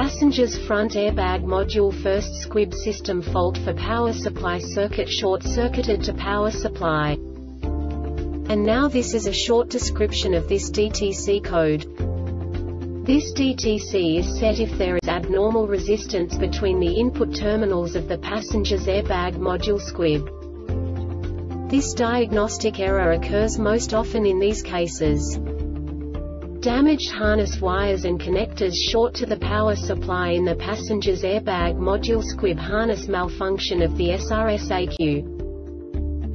passenger's front airbag module first squib system fault for power supply circuit short-circuited to power supply. And now this is a short description of this DTC code. This DTC is set if there is abnormal resistance between the input terminals of the passenger's airbag module squib. This diagnostic error occurs most often in these cases: damaged harness wires and connectors short to the power supply in the passenger's airbag module squib, harness malfunction of the SRS-ECU.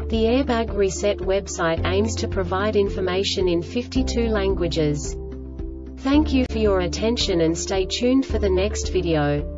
The Airbag Reset website aims to provide information in 52 languages. Thank you for your attention and stay tuned for the next video.